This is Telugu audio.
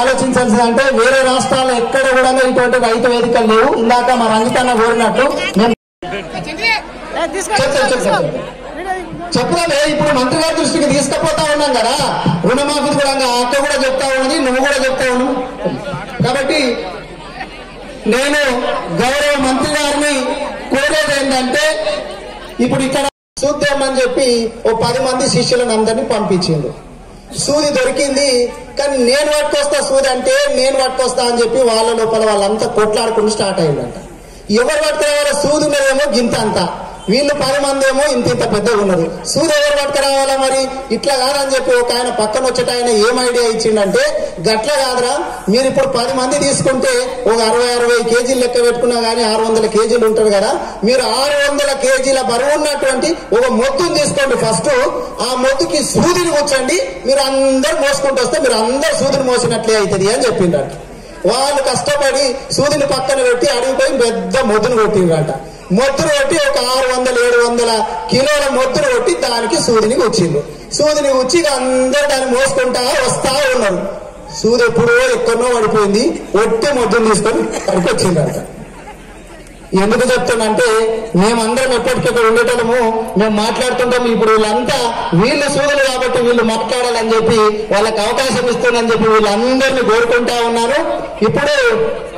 ఆలోచించాల్సిందంటే వేరే రాష్ట్రాల్లో ఎక్కడ కూడా ఇటువంటి రైతు వేదికలు లేవు. ఇందాక మా రంజితన్న కోరినట్టు చెప్పలే ఇప్పుడు మంత్రి గారి దృష్టికి తీసుకుపోతా ఉన్నాం కదా రుణమాఫీ కూడా అక్క కూడా చెప్తా ఉన్నది, నువ్వు కూడా చెప్తా ఉన్నావు. కాబట్టి నేను గౌరవ మంత్రి గారిని కోరేది ఏంటంటే ఇప్పుడు ఇక్కడ చూద్దామని చెప్పి ఓ 10 మంది శిష్యులను అందరినీ పంపించింది. సూది దొరికింది కానీ నేను పట్టుకొస్తా సూది అంటే నేను పట్టుకొస్తా అని చెప్పి వాళ్ళ లోపల వాళ్ళంతా కొట్లాడుకుని స్టార్ట్ అయ్యిందంట. ఎవరు పట్టుకురావాలో సూది ఉన్నదేమో గింత అంతా, వీళ్ళు 10 మంది ఏమో ఇంత ఇంత పెద్దగా ఉన్నది, సూది ఎవరు పట్టుకురావాలా మరి ఇట్లా కాదని చెప్పి ఒక ఆయన పక్కన వచ్చేట ఆయన ఏం ఐడియా ఇచ్చిందంటే గట్ల కాదురా మీరు ఇప్పుడు 10 మంది తీసుకుంటే ఒక 60-65 కేజీలు లెక్క పెట్టుకున్నా కానీ 600 కేజీలు ఉంటారు కదా, మీరు 600 కేజీల బరువు ఉన్నటువంటి ఒక మొత్తం తీసుకోండి, ఫస్ట్ ఆ మొత్తుకి సూదిని కూర్చండి, మీరు అందరు మోసుకుంటూ వస్తే మీరు అందరు సూదిని మోసినట్లే అవుతుంది అని చెప్పిండట. వాళ్ళు కష్టపడి సూదిని పక్కన పెట్టి అడిగిపోయి పెద్ద మొద్దును కొట్టిండ్రట. మొద్దును కొట్టి ఒక 600-700 కిలోల మొద్దును కొట్టి దానికి సూదిని వచ్చింది. సూదిని వచ్చి అందరు దాన్ని మోసుకుంటా వస్తా ఉన్నారు. సూది ఎప్పుడో ఎక్కడో పడిపోయింది, ఒట్టి మొద్దును తీసుకొని పడికి వచ్చిందట. ఎందుకు చెప్తానంటే మేమందరం ఎప్పటికెక్కడ ఉండేటము, మేము మాట్లాడుతుంటాము. ఇప్పుడు వీళ్ళంతా వీళ్ళు సూదులు కాబట్టి వీళ్ళు మాట్లాడాలని చెప్పి వాళ్ళకి అవకాశం ఇస్తుందని చెప్పి వీళ్ళందరినీ కోరుకుంటా ఉన్నాను. ఇప్పుడు